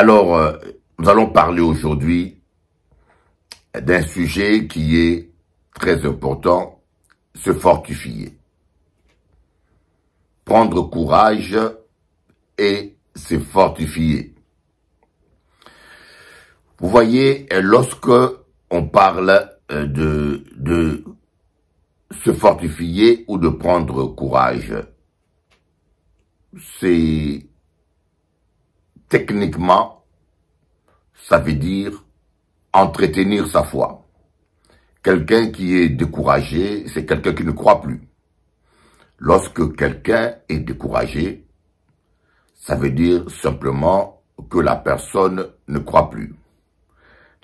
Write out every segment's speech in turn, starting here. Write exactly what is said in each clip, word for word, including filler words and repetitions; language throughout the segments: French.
Alors, euh, nous allons parler aujourd'hui d'un sujet qui est très important, se fortifier. Prendre courage et se fortifier. Vous voyez, lorsque on parle de, de se fortifier ou de prendre courage, c'est techniquement, ça veut dire entretenir sa foi. Quelqu'un qui est découragé, c'est quelqu'un qui ne croit plus. Lorsque quelqu'un est découragé, ça veut dire simplement que la personne ne croit plus.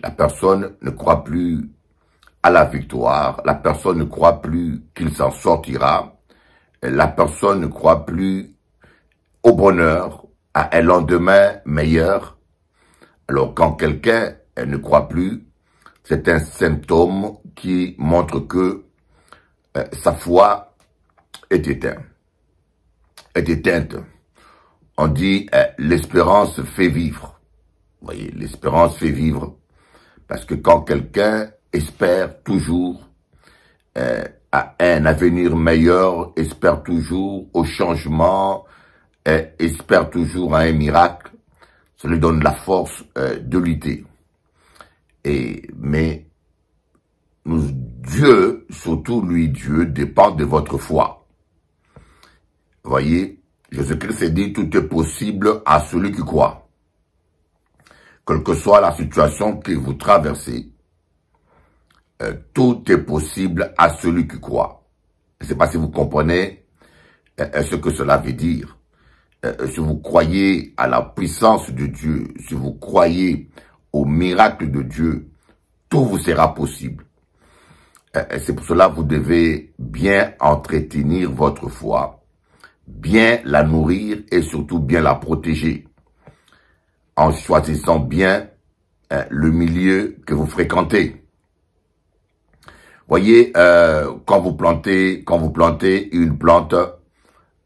La personne ne croit plus à la victoire, la personne ne croit plus qu'il s'en sortira, la personne ne croit plus au bonheur, à un lendemain meilleur. Alors quand quelqu'un ne croit plus, c'est un symptôme qui montre que euh, sa foi est éteinte. Est éteinte. On dit euh, l'espérance fait vivre. Vous voyez, l'espérance fait vivre. Parce que quand quelqu'un espère toujours euh, à un avenir meilleur, espère toujours au changement, euh, espère toujours à un miracle, ça lui donne la force euh, de lutter. Et, mais nous, Dieu, surtout lui, Dieu, dépend de votre foi. Vous voyez, Jésus-Christ dit, tout est possible à celui qui croit. Quelle que soit la situation que vous traversez, euh, tout est possible à celui qui croit. Je ne sais pas si vous comprenez euh, ce que cela veut dire. Euh, si vous croyez à la puissance de Dieu, si vous croyez au miracle de Dieu, tout vous sera possible. Euh, C'est pour cela que vous devez bien entretenir votre foi, bien la nourrir et surtout bien la protéger, en choisissant bien hein, le milieu que vous fréquentez. Voyez, euh, quand vous plantez, quand vous plantez une plante,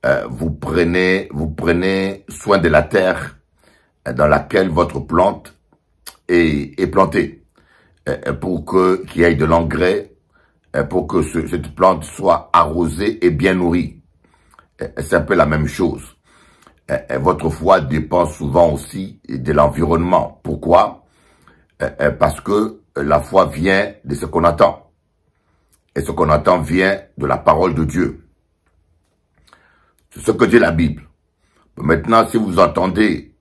euh, vous prenez, vous prenez soin de la terre dans laquelle votre plante est, est plantée, euh, pour que qu'il y ait de l'engrais, euh, pour que ce, cette plante soit arrosée et bien nourrie. Euh, C'est un peu la même chose. Votre foi dépend souvent aussi de l'environnement. Pourquoi? Parce que la foi vient de ce qu'on attend. Et ce qu'on attend vient de la parole de Dieu. C'est ce que dit la Bible. Maintenant, si vous entendez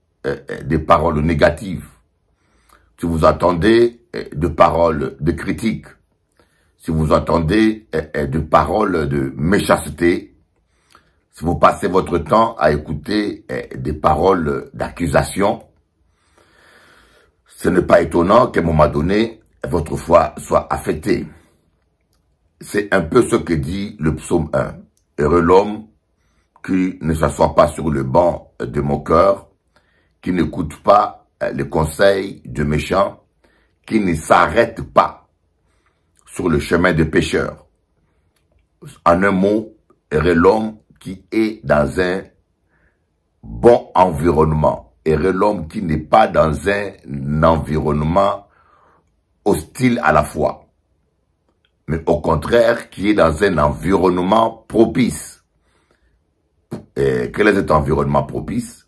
des paroles négatives, si vous entendez des paroles de critique, si vous entendez des paroles de méchanceté, si vous passez votre temps à écouter eh, des paroles d'accusation, ce n'est pas étonnant qu'à un moment donné, votre foi soit affectée. C'est un peu ce que dit le psaume un. Heureux l'homme qui ne s'assoit pas sur le banc de mon cœur, qui n'écoute pas eh, les conseils de méchants, qui ne s'arrête pas sur le chemin des pécheurs. En un mot, heureux l'homme qui est dans un bon environnement. Et l'homme qui n'est pas dans un environnement hostile à la foi, mais au contraire, qui est dans un environnement propice. Et quel est cet environnement propice?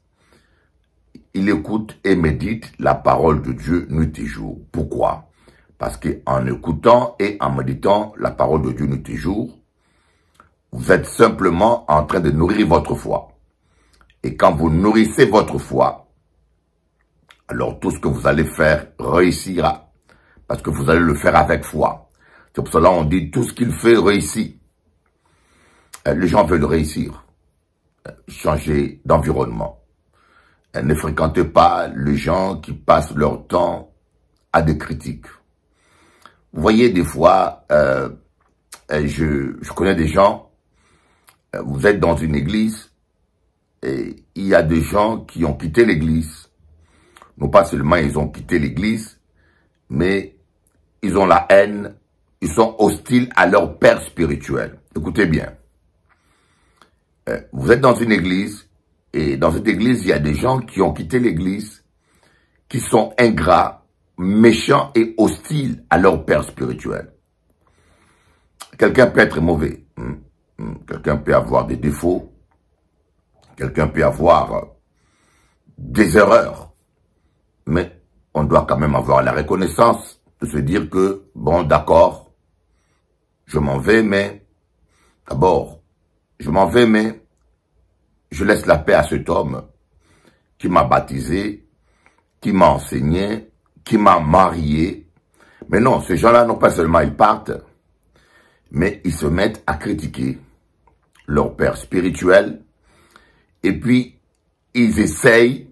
Il écoute et médite la parole de Dieu nuit et jour. Pourquoi? Parce qu'en écoutant et en méditant la parole de Dieu nuit et jour, vous êtes simplement en train de nourrir votre foi. Et quand vous nourrissez votre foi, alors tout ce que vous allez faire réussira. Parce que vous allez le faire avec foi. C'est pour cela qu'on dit tout ce qu'il fait réussit. Les gens veulent réussir. Changer d'environnement. Ne fréquentez pas les gens qui passent leur temps à des critiques. Vous voyez des fois, euh, je, je connais des gens. Vous êtes dans une église et il y a des gens qui ont quitté l'église. Non pas seulement ils ont quitté l'église, mais ils ont la haine, ils sont hostiles à leur père spirituel. Écoutez bien. Vous êtes dans une église et dans cette église, il y a des gens qui ont quitté l'église, qui sont ingrats, méchants et hostiles à leur père spirituel. Quelqu'un peut être mauvais, quelqu'un peut avoir des défauts, quelqu'un peut avoir des erreurs, mais on doit quand même avoir la reconnaissance de se dire que, bon, d'accord, je m'en vais, mais d'abord, je m'en vais, mais je laisse la paix à cet homme qui m'a baptisé, qui m'a enseigné, qui m'a marié. Mais non, ces gens-là, non pas seulement ils partent, mais ils se mettent à critiquer leur père spirituel et puis ils essayent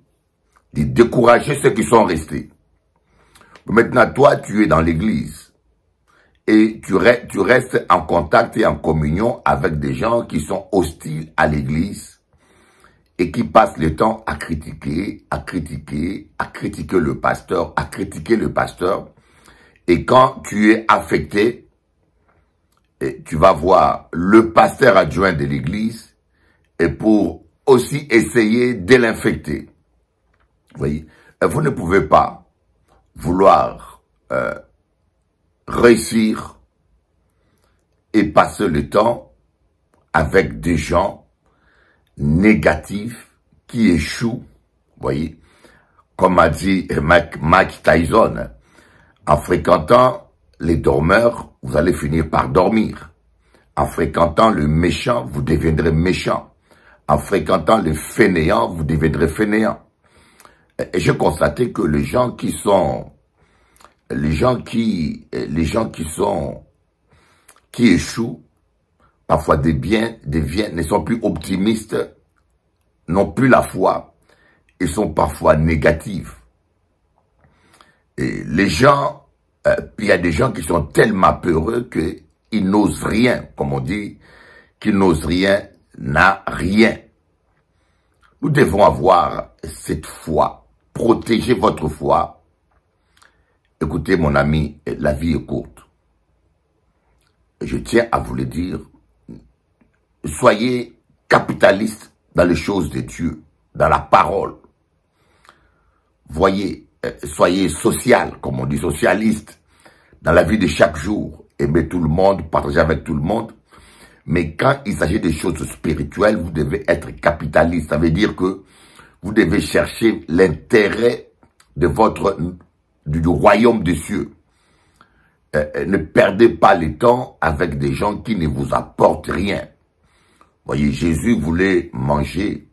de décourager ceux qui sont restés. Maintenant, toi, tu es dans l'église et tu, re- tu restes en contact et en communion avec des gens qui sont hostiles à l'église et qui passent le temps à critiquer, à critiquer, à critiquer le pasteur, à critiquer le pasteur. Et quand tu es affecté, et tu vas voir le pasteur adjoint de l'église et pour aussi essayer de l'infecter. Vous voyez, vous ne pouvez pas vouloir euh, réussir et passer le temps avec des gens négatifs qui échouent. Vous voyez, comme a dit Mike, Mike Tyson, en fréquentant les dormeurs, vous allez finir par dormir. En fréquentant le méchant, vous deviendrez méchant. En fréquentant le fainéant, vous deviendrez fainéant. Et je constatais que les gens qui sont, les gens qui, les gens qui sont, qui échouent, parfois des biens, des biens, ne sont plus optimistes, n'ont plus la foi, et sont parfois négatifs. Et les gens, puis il y a des gens qui sont tellement peureux qu'ils n'osent rien, comme on dit, qu'ils n'osent rien, n'a rien. Nous devons avoir cette foi, protéger votre foi. Écoutez mon ami, la vie est courte. Je tiens à vous le dire, soyez capitalistes dans les choses de Dieu, dans la parole. Voyez, soyez social, comme on dit, socialiste, dans la vie de chaque jour. Aimez tout le monde, partagez avec tout le monde. Mais quand il s'agit des choses spirituelles, vous devez être capitaliste. Ça veut dire que vous devez chercher l'intérêt de votre du, du royaume des cieux. Euh, ne perdez pas le temps avec des gens qui ne vous apportent rien. Voyez, Jésus voulait manger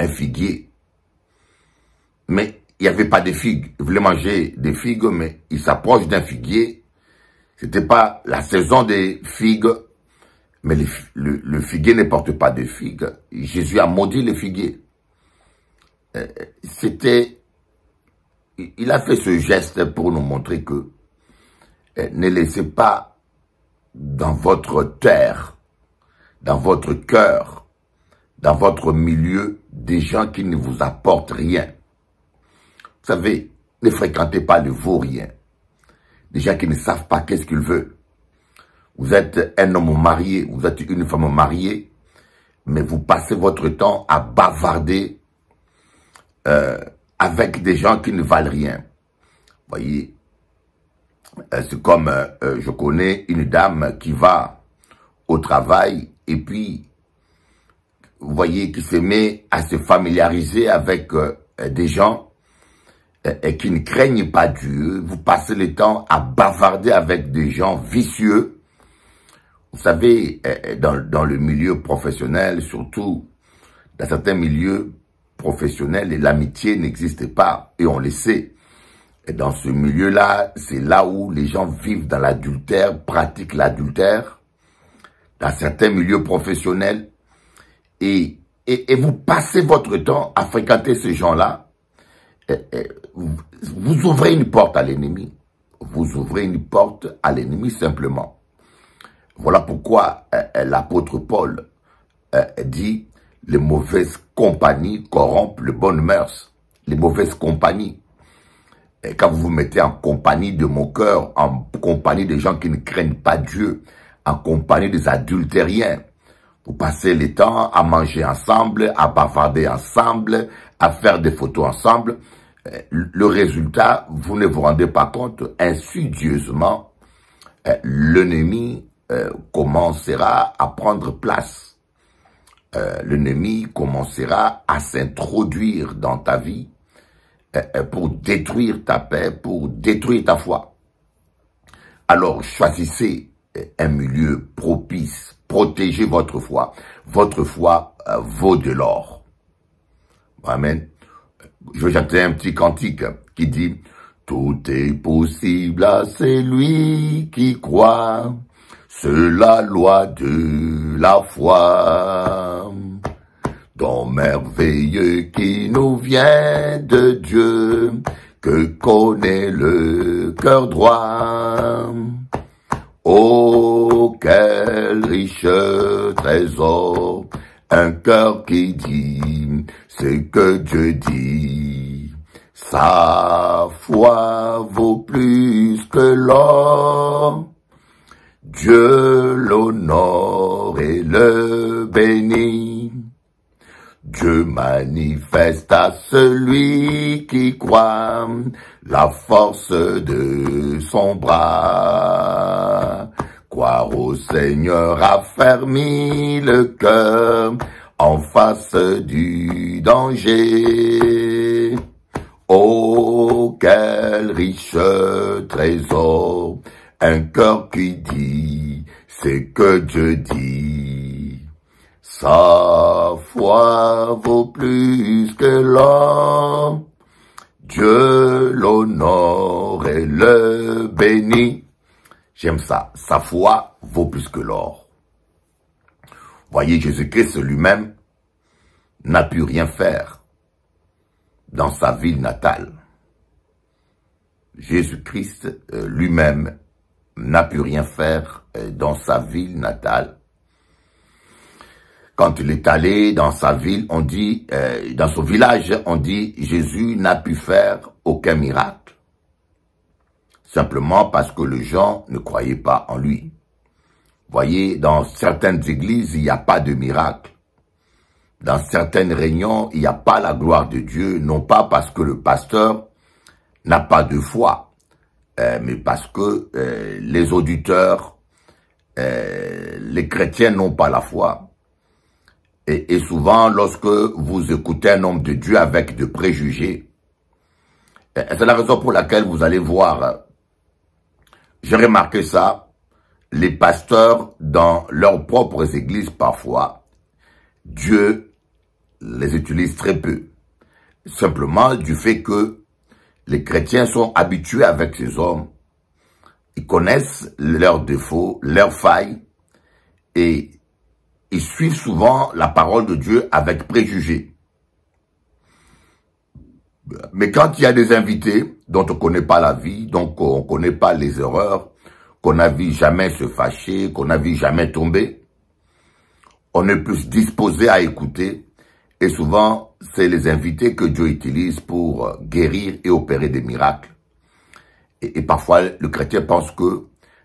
un figuier, mais il n'y avait pas de figues. Il voulait manger des figues, mais il s'approche d'un figuier. C'était pas la saison des figues, mais le, le, le figuier ne porte pas de figues. Jésus a maudit le figuier. Euh, C'était, il a fait ce geste pour nous montrer que euh, ne laissez pas dans votre terre, dans votre cœur, dans votre milieu, des gens qui ne vous apportent rien. Vous savez, ne fréquentez pas les vauriens, des gens qui ne savent pas qu'est-ce qu'ils veulent. Vous êtes un homme marié, vous êtes une femme mariée, mais vous passez votre temps à bavarder euh, avec des gens qui ne valent rien. Vous voyez, c'est comme euh, je connais une dame qui va au travail et puis, vous voyez, qui se met à se familiariser avec euh, des gens et qui ne craignent pas Dieu. Vous passez le temps à bavarder avec des gens vicieux. Vous savez, dans, dans le milieu professionnel, surtout dans certains milieux professionnels, l'amitié n'existe pas, et on le sait. Et dans ce milieu-là, c'est là où les gens vivent dans l'adultère, pratiquent l'adultère, dans certains milieux professionnels, et, et, et vous passez votre temps à fréquenter ces gens-là. Vous ouvrez une porte à l'ennemi. Vous ouvrez une porte à l'ennemi simplement. Voilà pourquoi l'apôtre Paul dit « Les mauvaises compagnies corrompent les bonnes mœurs. » Les mauvaises compagnies. Et quand vous vous mettez en compagnie de moqueurs, en compagnie des gens qui ne craignent pas Dieu, en compagnie des adultériens, vous passez le temps à manger ensemble, à bavarder ensemble, à faire des photos ensemble. le résultat, vous ne vous rendez pas compte, insidieusement, l'ennemi commencera à prendre place. L'ennemi commencera à s'introduire dans ta vie pour détruire ta paix, pour détruire ta foi. Alors, choisissez un milieu propice, protégez votre foi. Votre foi vaut de l'or. Amen. Je vais chanter un petit cantique qui dit « Tout est possible à celui qui croit, c'est la loi de la foi. Don merveilleux qui nous vient de Dieu, que connaît le cœur droit. Oh, quel riche trésor, un cœur qui dit ce que Dieu dit. Sa foi vaut plus que l'or. Dieu l'honore et le bénit. Dieu manifeste à celui qui croit la force de son bras. Croire au Seigneur affermit le cœur en face du danger. Oh, quel riche trésor, un cœur qui dit c'est que Dieu dit. Sa foi vaut plus que l'or, Dieu l'honore et le bénit. J'aime ça. Sa foi vaut plus que l'or. Voyez, Jésus-Christ lui-même n'a pu rien faire dans sa ville natale. Jésus-Christ lui-même n'a pu rien faire dans sa ville natale. Quand il est allé dans sa ville, on dit, euh, dans son village, on dit, Jésus n'a pu faire aucun miracle. Simplement parce que les gens ne croyaient pas en lui. Voyez, dans certaines églises, il n'y a pas de miracle. Dans certaines réunions, il n'y a pas la gloire de Dieu, non pas parce que le pasteur n'a pas de foi, euh, mais parce que euh, les auditeurs, euh, les chrétiens n'ont pas la foi. Et, et souvent, lorsque vous écoutez un homme de Dieu avec de préjugés, euh, c'est la raison pour laquelle vous allez voir... J'ai remarqué ça, les pasteurs dans leurs propres églises parfois, Dieu les utilise très peu. Simplement du fait que les chrétiens sont habitués avec ces hommes, ils connaissent leurs défauts, leurs failles, et ils suivent souvent la parole de Dieu avec préjugés. Mais quand il y a des invités dont on ne connaît pas la vie, donc on ne connaît pas les erreurs, qu'on n'a vu jamais se fâcher, qu'on n'a vu jamais tomber, on est plus disposé à écouter. Et souvent, c'est les invités que Dieu utilise pour guérir et opérer des miracles. Et, et parfois, le chrétien pense que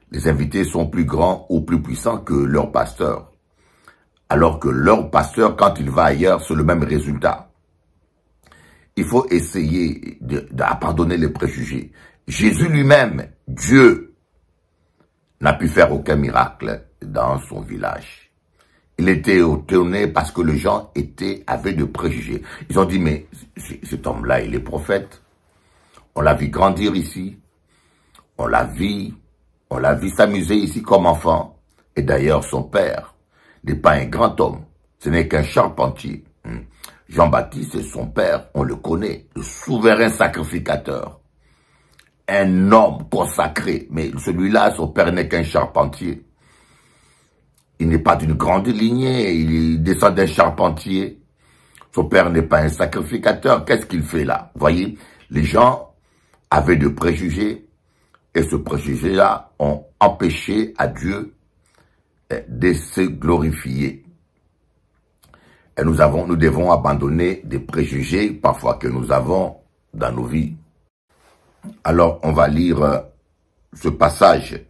les invités sont plus grands ou plus puissants que leur pasteur. Alors que leur pasteur, quand il va ailleurs, c'est le même résultat. Il faut essayer de, de pardonner les préjugés. Jésus lui-même, Dieu, n'a pu faire aucun miracle dans son village. Il était étonné parce que les gens étaient, avaient de préjugés. Ils ont dit, mais cet homme-là, il est prophète. On l'a vu grandir ici. On l'a vu, on l'a vu s'amuser ici comme enfant. Et d'ailleurs, son père n'est pas un grand homme. Ce n'est qu'un charpentier. Jean-Baptiste et son père, on le connaît, le souverain sacrificateur, un homme consacré, mais celui-là, son père n'est qu'un charpentier. Il n'est pas d'une grande lignée, il descend d'un charpentier. Son père n'est pas un sacrificateur, qu'est-ce qu'il fait là? Vous voyez, les gens avaient de préjugés, et ce préjugé-là ont empêché à Dieu de se glorifier. Et nous avons, nous devons abandonner des préjugés parfois que nous avons dans nos vies. Alors, on va lire ce passage,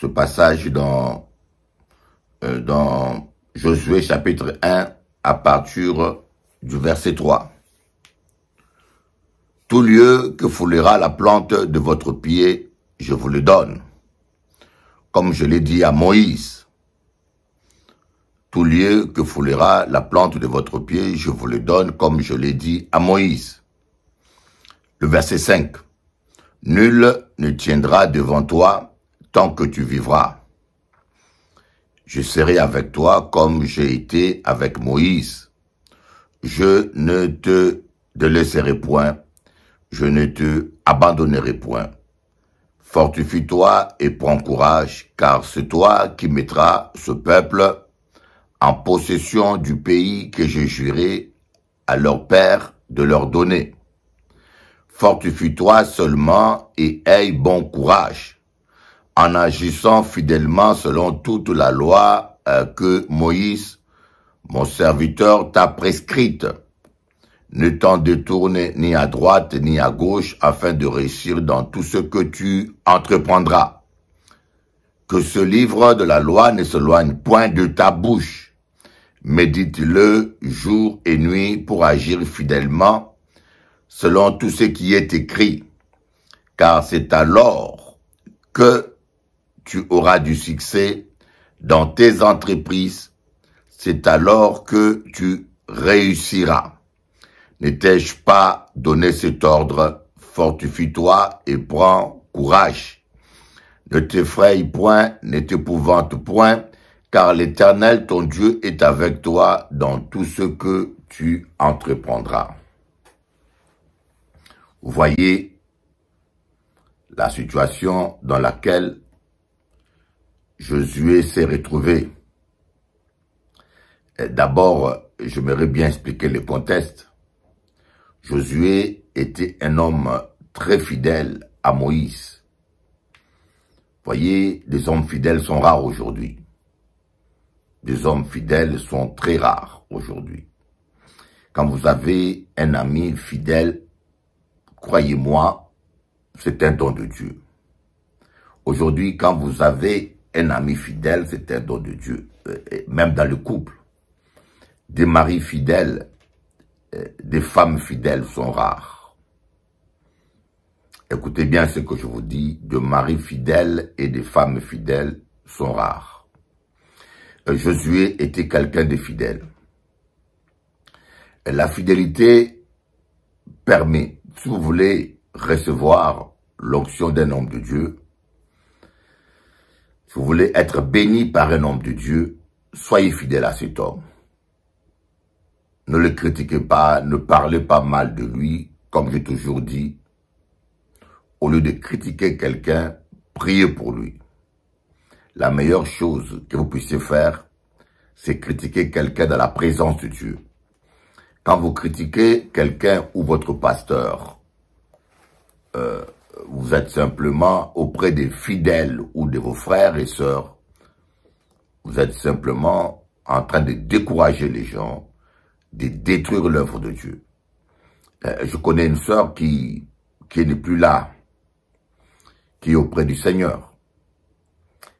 ce passage dans, dans Josué chapitre un à partir du verset trois. Tout lieu que foulera la plante de votre pied, je vous le donne. Comme je l'ai dit à Moïse, tout lieu que foulera la plante de votre pied, je vous le donne, comme je l'ai dit à Moïse. Le verset cinq. Nul ne tiendra devant toi tant que tu vivras. Je serai avec toi comme j'ai été avec Moïse. Je ne te délaisserai point. Je ne te abandonnerai point. Fortifie-toi et prends courage, car c'est toi qui mettras ce peuple en possession du pays que j'ai juré à leur père de leur donner. Fortifie-toi seulement et aie bon courage, en agissant fidèlement selon toute la loi que Moïse, mon serviteur, t'a prescrite. Ne t'en détourne ni à droite ni à gauche afin de réussir dans tout ce que tu entreprendras. Que ce livre de la loi ne s'éloigne point de ta bouche. Médite-le jour et nuit pour agir fidèlement selon tout ce qui est écrit. Car c'est alors que tu auras du succès dans tes entreprises. C'est alors que tu réussiras. Ne t'ai-je pas donné cet ordre? Fortifie-toi et prends courage. Ne t'effraie point, ne t'épouvante point, car l'Éternel ton Dieu est avec toi dans tout ce que tu entreprendras. Vous voyez la situation dans laquelle Josué s'est retrouvé. D'abord, j'aimerais bien expliquer le contexte. Josué était un homme très fidèle à Moïse. Voyez, les hommes fidèles sont rares aujourd'hui. Les hommes fidèles sont très rares aujourd'hui. Quand vous avez un ami fidèle, croyez-moi, c'est un don de Dieu. Aujourd'hui, quand vous avez un ami fidèle, c'est un don de Dieu. Même dans le couple, des maris fidèles, des femmes fidèles sont rares. Écoutez bien ce que je vous dis, de maris fidèles et des femmes fidèles sont rares. Josué était quelqu'un de fidèle. La fidélité permet, si vous voulez recevoir l'onction d'un homme de Dieu, si vous voulez être béni par un homme de Dieu, soyez fidèle à cet homme. Ne le critiquez pas, ne parlez pas mal de lui, comme j'ai toujours dit. Au lieu de critiquer quelqu'un, priez pour lui. La meilleure chose que vous puissiez faire, c'est critiquer quelqu'un dans la présence de Dieu. Quand vous critiquez quelqu'un ou votre pasteur, euh, vous êtes simplement auprès des fidèles ou de vos frères et sœurs, vous êtes simplement en train de décourager les gens, de détruire l'œuvre de Dieu. Euh, je connais une sœur qui, qui n'est plus là, qui est auprès du Seigneur,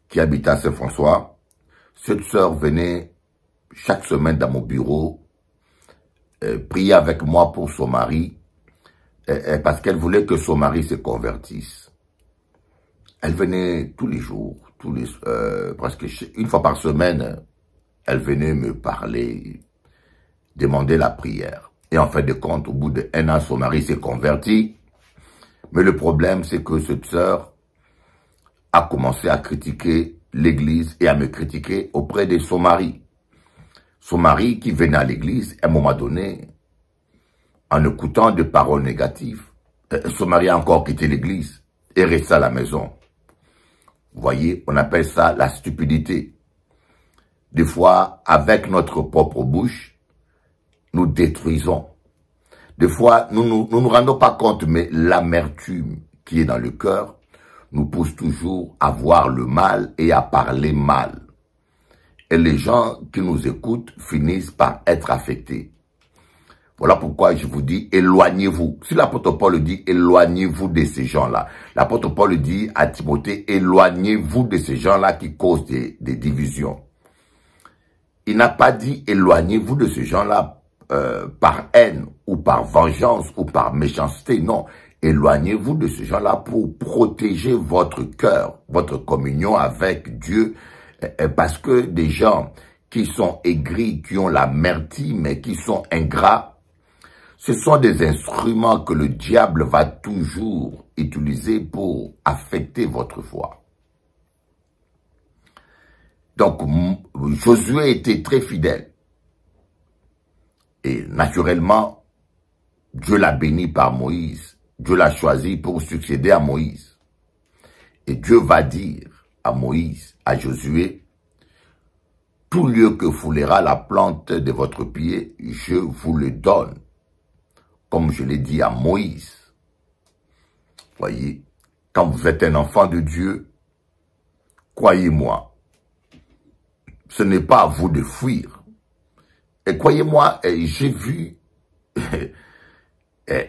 qui habite à Saint-François. Cette sœur venait chaque semaine dans mon bureau, euh, prier avec moi pour son mari, euh, parce qu'elle voulait que son mari se convertisse. Elle venait tous les jours, tous les, euh, presque une fois par semaine, elle venait me parler, demander la prière. Et en fait de compte, au bout d'un an, son mari s'est converti. Mais le problème, c'est que cette sœur a commencé à critiquer l'église et à me critiquer auprès de son mari. Son mari qui venait à l'église, à un moment donné, en écoutant des paroles négatives, son mari a encore quitté l'église et resté à la maison. Vous voyez, on appelle ça la stupidité. Des fois, avec notre propre bouche, nous détruisons. Des fois, nous ne nous, nous, nous rendons pas compte, mais l'amertume qui est dans le cœur nous pousse toujours à voir le mal et à parler mal. Et les gens qui nous écoutent finissent par être affectés. Voilà pourquoi je vous dis, éloignez-vous. Si l'apôtre Paul dit, éloignez-vous de ces gens-là. L'apôtre Paul dit à Timothée, éloignez-vous de ces gens-là qui causent des, des divisions. Il n'a pas dit, éloignez-vous de ces gens-là, Euh, par haine ou par vengeance ou par méchanceté, non. Éloignez-vous de ces gens-là pour protéger votre cœur, votre communion avec Dieu, parce que des gens qui sont aigris, qui ont l'amertume, mais qui sont ingrats, ce sont des instruments que le diable va toujours utiliser pour affecter votre foi. Donc, Josué était très fidèle. Et naturellement, Dieu l'a béni par Moïse. Dieu l'a choisi pour succéder à Moïse. Et Dieu va dire à Moïse, à Josué, « Tout lieu que foulera la plante de votre pied, je vous le donne, comme je l'ai dit à Moïse. » Voyez, quand vous êtes un enfant de Dieu, croyez-moi, ce n'est pas à vous de fuir. Et croyez-moi, j'ai vu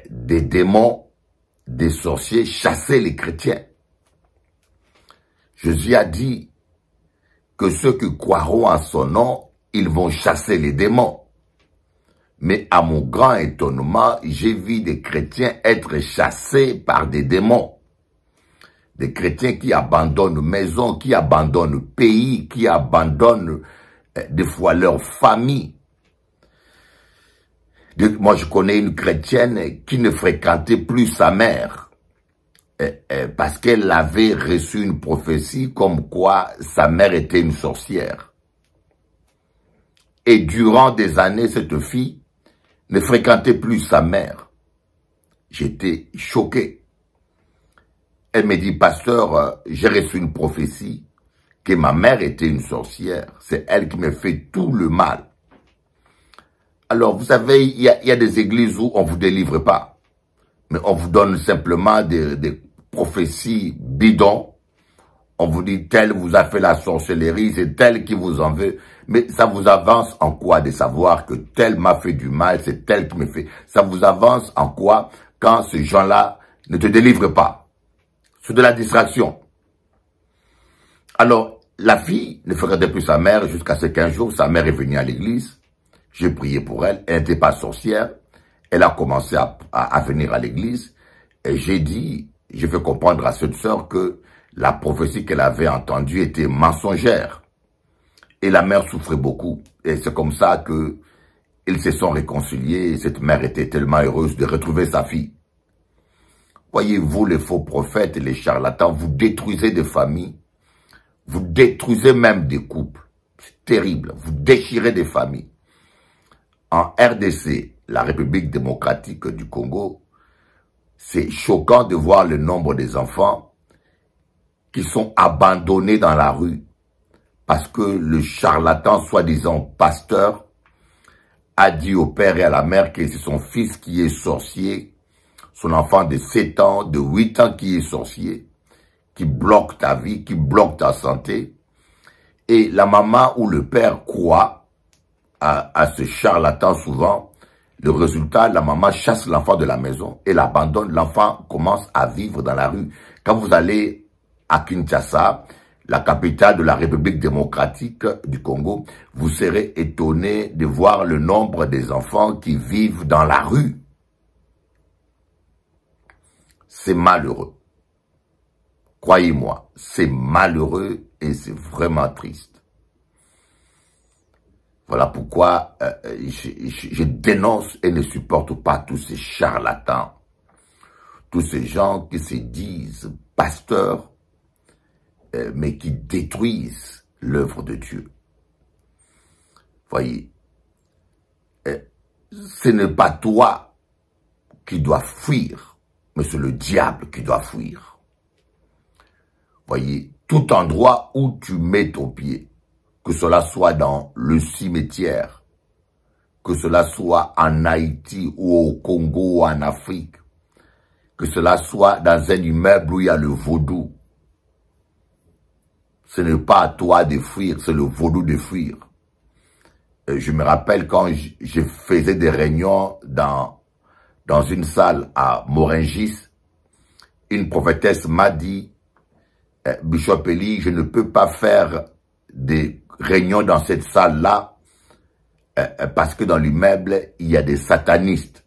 des démons, des sorciers chassaient les chrétiens. Jésus a dit que ceux qui croiront en son nom, ils vont chasser les démons. Mais à mon grand étonnement, j'ai vu des chrétiens être chassés par des démons. Des chrétiens qui abandonnent maison, qui abandonnent pays, qui abandonnent des fois leur famille. Moi, je connais une chrétienne qui ne fréquentait plus sa mère parce qu'elle avait reçu une prophétie comme quoi sa mère était une sorcière. Et durant des années, cette fille ne fréquentait plus sa mère. J'étais choqué. Elle me dit, pasteur, j'ai reçu une prophétie que ma mère était une sorcière. C'est elle qui me fait tout le mal. Alors, vous savez, il y, y a des églises où on ne vous délivre pas, mais on vous donne simplement des, des prophéties bidons. On vous dit, tel vous a fait la sorcellerie, c'est tel qui vous en veut. Mais ça vous avance en quoi de savoir que tel m'a fait du mal, c'est tel qui me fait. Ça vous avance en quoi quand ces gens-là ne te délivrent pas? C'est de la distraction. Alors, la fille ne fréquentait plus sa mère jusqu'à ces quinze jours. Sa mère est venue à l'église. J'ai prié pour elle, elle n'était pas sorcière, elle a commencé à, à, à venir à l'église, et j'ai dit, j'ai fait comprendre à cette sœur que la prophétie qu'elle avait entendue était mensongère. Et la mère souffrait beaucoup, et c'est comme ça que ils se sont réconciliés, et cette mère était tellement heureuse de retrouver sa fille. Voyez-vous, les faux prophètes et les charlatans, vous détruisez des familles, vous détruisez même des couples, c'est terrible, vous déchirez des familles. En R D C, la République démocratique du Congo, c'est choquant de voir le nombre des enfants qui sont abandonnés dans la rue parce que le charlatan, soi-disant pasteur, a dit au père et à la mère que c'est son fils qui est sorcier, son enfant de sept ans, de huit ans qui est sorcier, qui bloque ta vie, qui bloque ta santé. Et la maman ou le père croit À, à ce charlatan souvent, le résultat, la maman chasse l'enfant de la maison et l'abandonne. L'enfant commence à vivre dans la rue. Quand vous allez à Kinshasa, la capitale de la République démocratique du Congo, vous serez étonné de voir le nombre des enfants qui vivent dans la rue. C'est malheureux. Croyez-moi, c'est malheureux et c'est vraiment triste. Voilà pourquoi euh, je, je, je dénonce et ne supporte pas tous ces charlatans, tous ces gens qui se disent pasteurs, euh, mais qui détruisent l'œuvre de Dieu. Voyez, euh, ce n'est pas toi qui dois fuir, mais c'est le diable qui doit fuir. Voyez, tout endroit où tu mets ton pied, que cela soit dans le cimetière, que cela soit en Haïti ou au Congo ou en Afrique, que cela soit dans un immeuble où il y a le vaudou. Ce n'est pas à toi de fuir, c'est le vaudou de fuir. Et je me rappelle quand je faisais des réunions dans, dans une salle à Morangis, une prophétesse m'a dit, eh, « Bishop Eli, je ne peux pas faire des réunion dans cette salle-là, euh, parce que dans l'immeuble, il y a des satanistes.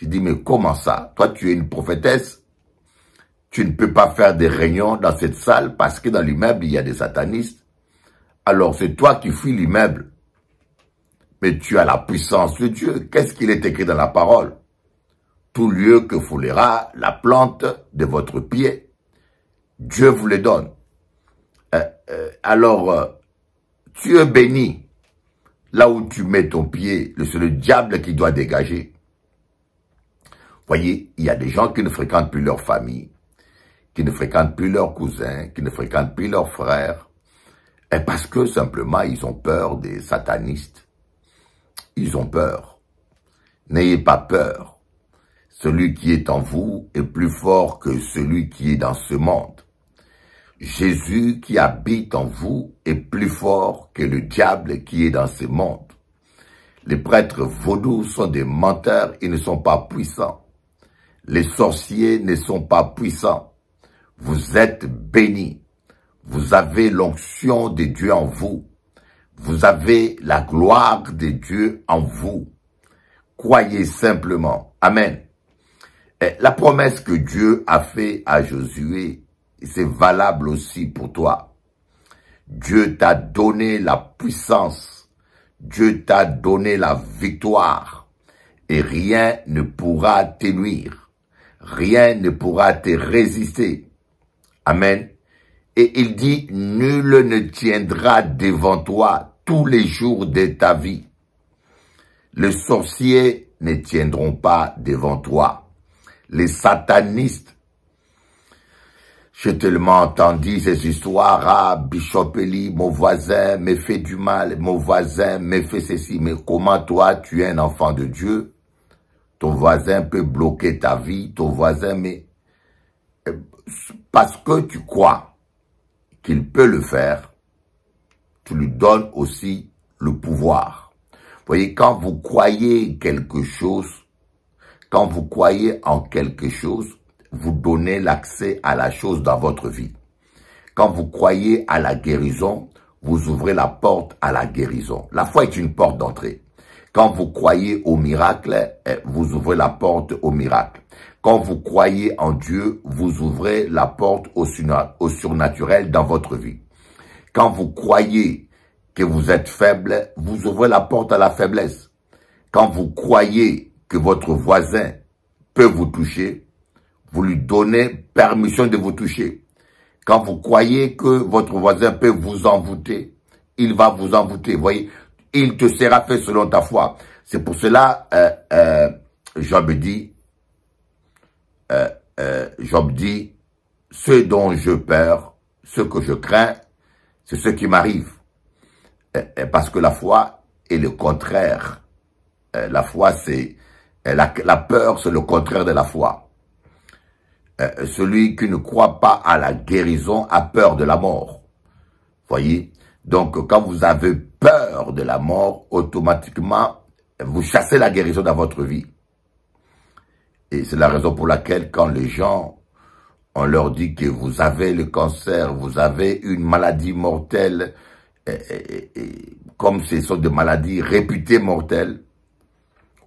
Je dis, mais comment ça? Toi, tu es une prophétesse. Tu ne peux pas faire des réunions dans cette salle parce que dans l'immeuble, il y a des satanistes. Alors, c'est toi qui fuis l'immeuble. Mais tu as la puissance de Dieu. Qu'est-ce qu'il est écrit dans la parole? Tout lieu que foulera la plante de votre pied, Dieu vous le donne. Euh, euh, alors, euh, tu es béni. Là où tu mets ton pied, c'est le diable qui doit dégager. Voyez, il y a des gens qui ne fréquentent plus leur famille, qui ne fréquentent plus leurs cousins, qui ne fréquentent plus leurs frères, et parce que simplement ils ont peur des satanistes. Ils ont peur. N'ayez pas peur. Celui qui est en vous est plus fort que celui qui est dans ce monde. Jésus qui habite en vous est plus fort que le diable qui est dans ce monde. Les prêtres vaudous sont des menteurs, ils ne sont pas puissants. Les sorciers ne sont pas puissants. Vous êtes bénis. Vous avez l'onction de Dieu en vous. Vous avez la gloire de Dieu en vous. Croyez simplement. Amen. Et la promesse que Dieu a faite à Josué, c'est valable aussi pour toi. Dieu t'a donné la puissance. Dieu t'a donné la victoire. Et rien ne pourra te nuire. Rien ne pourra te résister. Amen. Et il dit, nul ne tiendra devant toi tous les jours de ta vie. Les sorciers ne tiendront pas devant toi. Les satanistes. J'ai tellement entendu ces histoires, ah, Bishop Eli, mon voisin me fait du mal, mon voisin me fait ceci. Mais comment toi, tu es un enfant de Dieu? Ton voisin peut bloquer ta vie, ton voisin, mais parce que tu crois qu'il peut le faire, tu lui donnes aussi le pouvoir. Vous voyez, quand vous croyez quelque chose, quand vous croyez en quelque chose, vous donnez l'accès à la chose dans votre vie. Quand vous croyez à la guérison, vous ouvrez la porte à la guérison. La foi est une porte d'entrée. Quand vous croyez au miracle, vous ouvrez la porte au miracle. Quand vous croyez en Dieu, vous ouvrez la porte au surnaturel dans votre vie. Quand vous croyez que vous êtes faible, vous ouvrez la porte à la faiblesse. Quand vous croyez que votre voisin peut vous toucher, vous lui donnez permission de vous toucher. Quand vous croyez que votre voisin peut vous envoûter, il va vous envoûter. Vous voyez, il te sera fait selon ta foi. C'est pour cela, euh, euh, Job dit, euh, euh, Job dit, ce dont je peur, ce que je crains, c'est ce qui m'arrive. Euh, euh, parce que la foi est le contraire. Euh, la foi, c'est euh, la, la peur, c'est le contraire de la foi. Euh, celui qui ne croit pas à la guérison a peur de la mort. Voyez? Donc, quand vous avez peur de la mort, automatiquement, vous chassez la guérison dans votre vie. Et c'est la raison pour laquelle, quand les gens, on leur dit que vous avez le cancer, vous avez une maladie mortelle, et, et, et, comme ces sortes de maladies réputées mortelles,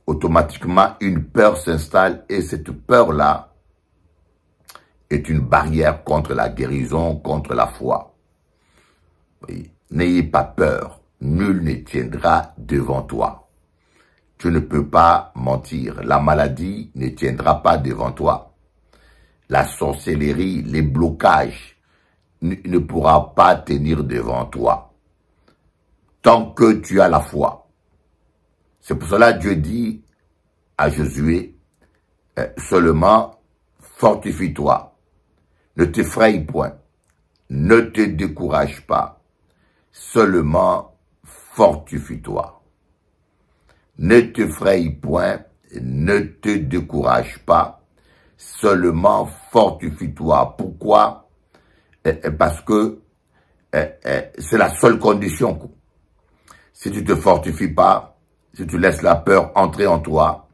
automatiquement, une peur s'installe et cette peur-là est une barrière contre la guérison, contre la foi. N'ayez pas peur, nul ne tiendra devant toi. Tu ne peux pas mentir, la maladie ne tiendra pas devant toi. La sorcellerie, les blocages ne, ne pourra pas tenir devant toi. Tant que tu as la foi. C'est pour cela que Dieu dit à Josué, euh, seulement fortifie-toi. Ne t'effraie point, ne te décourage pas, seulement fortifie-toi. Ne t'effraie point, ne te décourage pas, seulement fortifie-toi. Pourquoi? Parce que c'est la seule condition. Si tu te fortifies pas, si tu laisses la peur entrer en toi,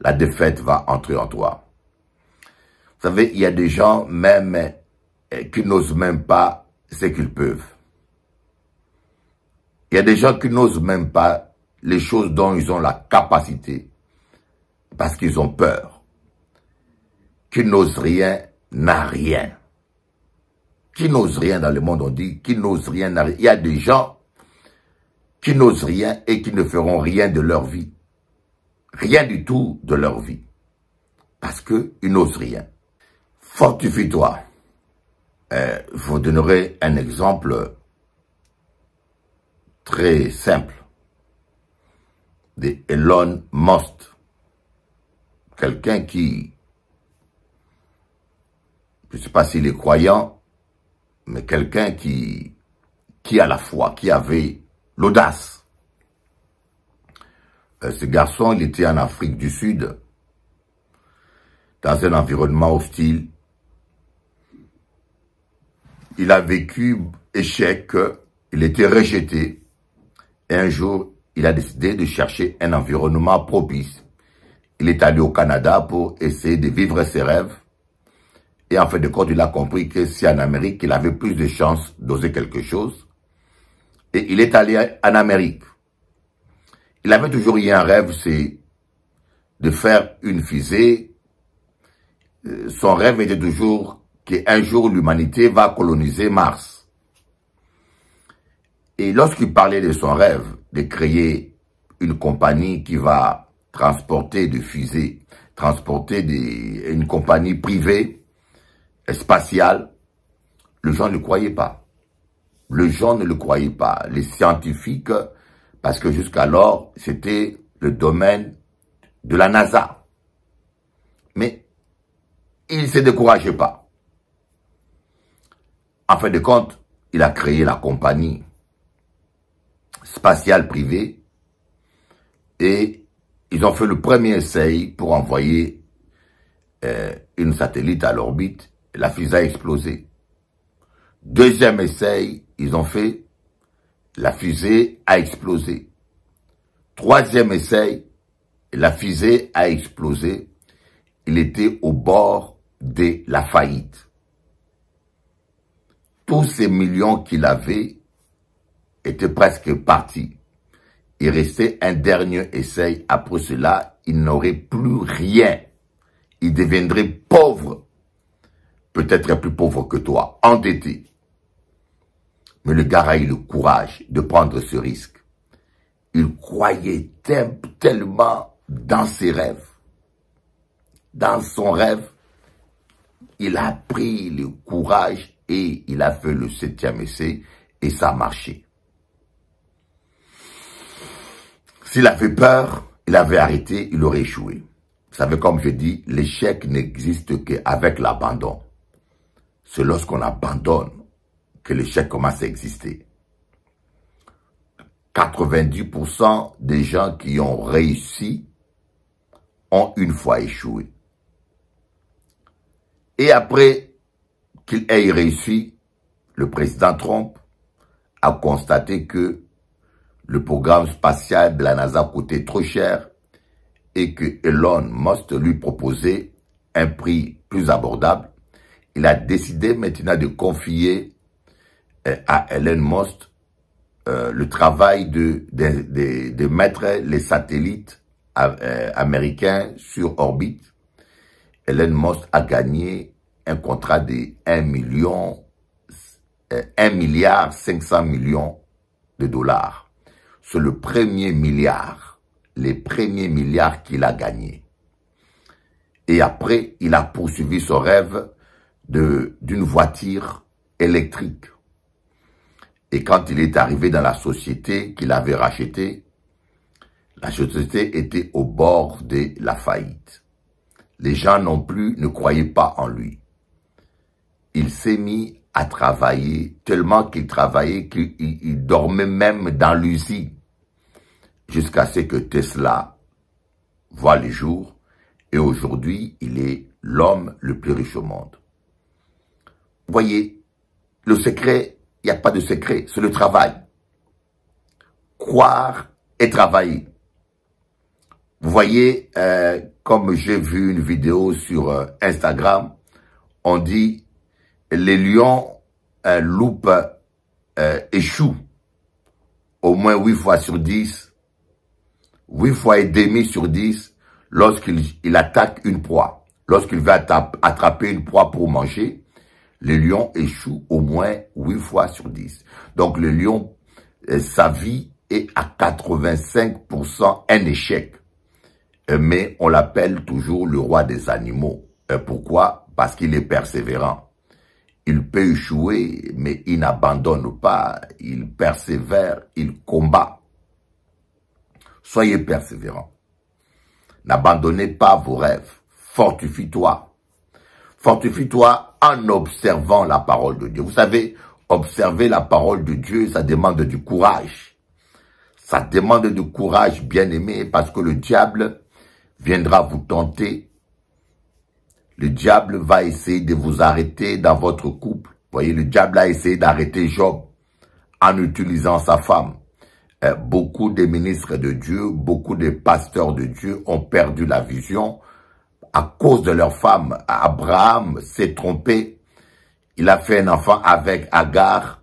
la défaite va entrer en toi. Vous savez, il y a des gens même qui n'osent même pas ce qu'ils peuvent. Il y a des gens qui n'osent même pas les choses dont ils ont la capacité. parce qu'ils ont peur. Qui n'ose rien n'a rien. Qui n'ose rien dans le monde, on dit, qui n'ose rien n'a rien. Il y a des gens qui n'osent rien et qui ne feront rien de leur vie. Rien du tout de leur vie. Parce qu'ils n'osent rien. Fortifie-toi. Euh, je vous donnerai un exemple très simple de Elon Musk. Quelqu'un qui, je ne sais pas s'il est croyant, mais quelqu'un qui, qui a la foi, qui avait l'audace. Euh, ce garçon, il était en Afrique du Sud, dans un environnement hostile. Il a vécu échec, il était rejeté. Et un jour, il a décidé de chercher un environnement propice. Il est allé au Canada pour essayer de vivre ses rêves. Et en fait de compte, il a compris que c'est en Amérique qu'il avait plus de chances d'oser quelque chose. Et il est allé en Amérique. Il avait toujours eu un rêve, c'est de faire une fusée. Son rêve était toujours qu'un jour l'humanité va coloniser Mars. Et lorsqu'il parlait de son rêve, de créer une compagnie qui va transporter des fusées, transporter des, une compagnie privée, spatiale, les gens ne le croyaient pas. Les gens ne le croyaient pas. Les scientifiques, parce que jusqu'alors, c'était le domaine de la NASA. Mais il ne se décourageait pas. En fin de compte, il a créé la compagnie spatiale privée et ils ont fait le premier essai pour envoyer euh, une satellite à l'orbite. La fusée a explosé. Deuxième essai, ils ont fait, la fusée a explosé. Troisième essai, la fusée a explosé. Il était au bord de la faillite. Tous ces millions qu'il avait étaient presque partis. Il restait un dernier essai. Après cela, il n'aurait plus rien. Il deviendrait pauvre. Peut-être plus pauvre que toi, endetté. Mais le gars a eu le courage de prendre ce risque. Il croyait tellement dans ses rêves. Dans son rêve, il a pris le courage et il a fait le septième essai et ça a marché. S'il avait peur, il avait arrêté, il aurait échoué. Vous savez, comme je dis, l'échec n'existe qu'avec l'abandon. C'est lorsqu'on abandonne que l'échec commence à exister. quatre-vingt-dix pour cent des gens qui ont réussi ont une fois échoué. Et après qu'il ait réussi, le président Trump a constaté que le programme spatial de la NASA coûtait trop cher et que Elon Musk lui proposait un prix plus abordable. Il a décidé maintenant de confier à Elon Musk euh, le travail de, de, de, de mettre les satellites à, euh, américains sur orbite. Elon Musk a gagné un contrat de un milliard cinq cents millions de dollars. C'est le premier milliard, les premiers milliards qu'il a gagnés. Et après, il a poursuivi son rêve de d'une voiture électrique. Et quand il est arrivé dans la société qu'il avait rachetée, la société était au bord de la faillite. Les gens non plus ne croyaient pas en lui. Il s'est mis à travailler, tellement qu'il travaillait qu'il il dormait même dans l'usine, jusqu'à ce que Tesla voit le jour, et aujourd'hui, il est l'homme le plus riche au monde. Vous voyez, le secret, il n'y a pas de secret, c'est le travail. Croire et travailler. Vous voyez, euh, comme j'ai vu une vidéo sur euh, Instagram, on dit les lions euh, loupent, euh, échouent au moins huit fois sur dix, huit fois et demi sur dix, lorsqu'il il attaque une proie, lorsqu'il va attraper une proie pour manger, le lion échoue au moins huit fois sur dix. Donc le lion, sa vie est à quatre-vingt-cinq pour cent un échec. Mais on l'appelle toujours le roi des animaux. Pourquoi? Parce qu'il est persévérant. Il peut échouer, mais il n'abandonne pas. Il persévère, il combat. Soyez persévérants. N'abandonnez pas vos rêves. Fortifie-toi. Fortifie-toi en observant la parole de Dieu. Vous savez, observer la parole de Dieu, ça demande du courage. Ça demande du courage, bien-aimé, parce que le diable viendra vous tenter. Le diable va essayer de vous arrêter dans votre couple. Vous voyez, le diable a essayé d'arrêter Job en utilisant sa femme. Euh, beaucoup de ministres de Dieu, beaucoup de pasteurs de Dieu ont perdu la vision à cause de leur femme. Abraham s'est trompé. Il a fait un enfant avec Agar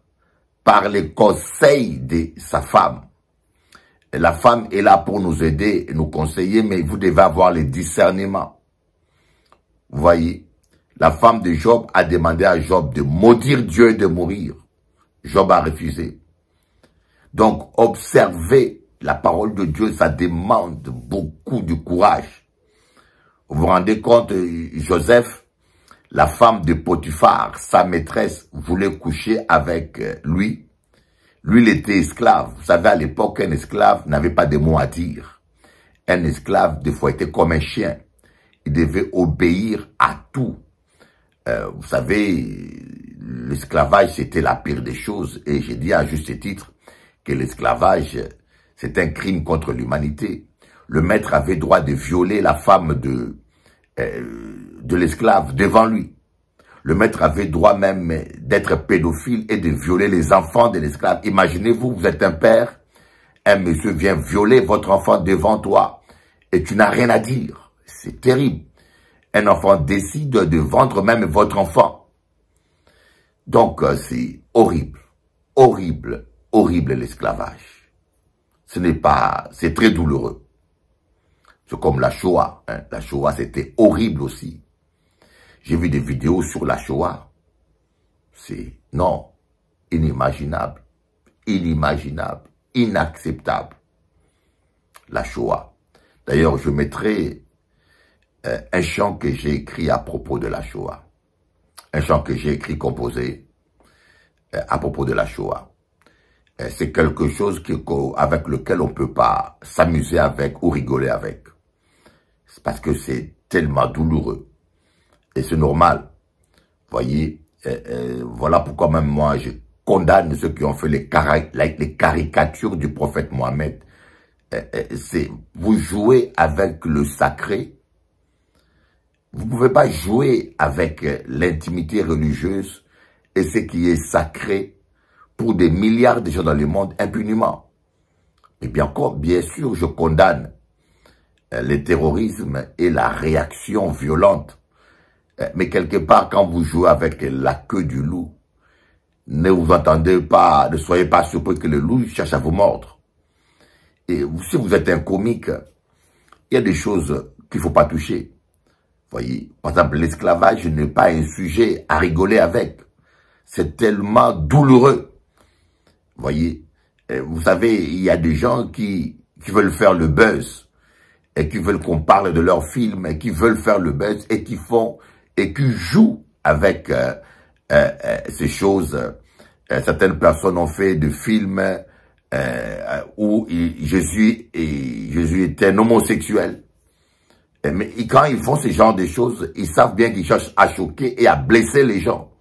par les conseils de sa femme. Et la femme est là pour nous aider et nous conseiller, mais vous devez avoir le discernement. Vous voyez, la femme de Job a demandé à Job de maudire Dieu et de mourir. Job a refusé. Donc, observer la parole de Dieu, ça demande beaucoup de courage. Vous vous rendez compte, Joseph, la femme de Potiphar, sa maîtresse, voulait coucher avec lui. Lui, il était esclave. Vous savez, à l'époque, un esclave n'avait pas de mots à dire. Un esclave, des fois, était comme un chien. Il devait obéir à tout. Euh, vous savez, l'esclavage, c'était la pire des choses. Et j'ai dit à juste titre que l'esclavage, c'est un crime contre l'humanité. Le maître avait droit de violer la femme de, euh, de l'esclave devant lui. Le maître avait droit même d'être pédophile et de violer les enfants de l'esclave. Imaginez-vous, vous êtes un père, un monsieur vient violer votre enfant devant toi et tu n'as rien à dire. C'est terrible. Un enfant décide de vendre même votre enfant. Donc, c'est horrible, horrible, horrible l'esclavage. Ce n'est pas... C'est très douloureux. C'est comme la Shoah. Hein. La Shoah, c'était horrible aussi. J'ai vu des vidéos sur la Shoah. C'est... Non. Inimaginable. Inimaginable. Inacceptable. La Shoah. D'ailleurs, je mettrai... un chant que j'ai écrit à propos de la Shoah. Un chant que j'ai écrit composé à propos de la Shoah. C'est quelque chose qui, avec lequel on ne peut pas s'amuser avec ou rigoler avec. C'est parce que c'est tellement douloureux. Et c'est normal. Vous voyez, euh, euh, voilà pourquoi même moi, je condamne ceux qui ont fait les, cari les caricatures du prophète Mohammed. Euh, euh, vous jouez avec le sacré. Vous ne pouvez pas jouer avec l'intimité religieuse et ce qui est sacré pour des milliards de gens dans le monde impunément. Et bien encore, bien sûr, je condamne le terrorisme et la réaction violente. Mais quelque part, quand vous jouez avec la queue du loup, ne vous entendez pas, ne soyez pas surpris que le loup cherche à vous mordre. Et si vous êtes un comique, il y a des choses qu'il ne faut pas toucher. Voyez, par exemple, l'esclavage n'est pas un sujet à rigoler avec. C'est tellement douloureux. Voyez, vous savez, il y a des gens qui, qui veulent faire le buzz et qui veulent qu'on parle de leurs films et qui veulent faire le buzz et qui font et qui jouent avec euh, euh, euh, ces choses. Euh, certaines personnes ont fait des films euh, où Jésus et Jésus était un homosexuel. Mais quand ils font ce genre de choses, ils savent bien qu'ils cherchent à choquer et à blesser les gens.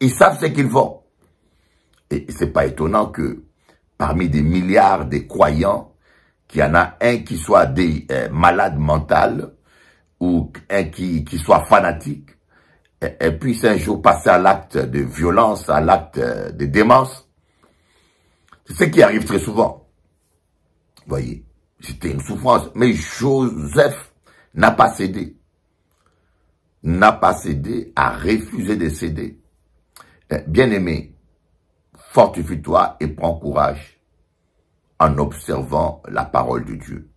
Ils savent ce qu'ils font. Et c'est pas étonnant que parmi des milliards de croyants, qu'il y en a un qui soit des euh, malades mentales ou un qui, qui soit fanatique et, et puisse un jour passer à l'acte de violence, à l'acte de démence. C'est ce qui arrive très souvent. Vous voyez, c'était une souffrance. Mais Joseph n'a pas cédé, n'a pas cédé, a refusé de céder. Bien-aimé, fortifie-toi et prends courage en observant la parole de Dieu.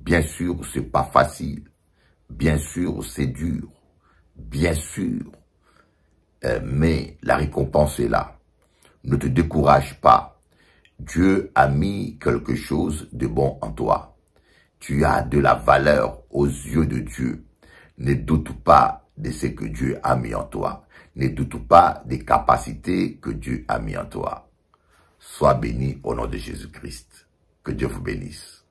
Bien sûr, c'est pas facile, Bien sûr, c'est dur, bien sûr, euh, mais la récompense est là. Ne te décourage pas. Dieu a mis quelque chose de bon en toi. Tu as de la valeur aux yeux de Dieu. Ne doute pas de ce que Dieu a mis en toi. Ne doute pas des capacités que Dieu a mis en toi. Sois béni au nom de Jésus-Christ. Que Dieu vous bénisse.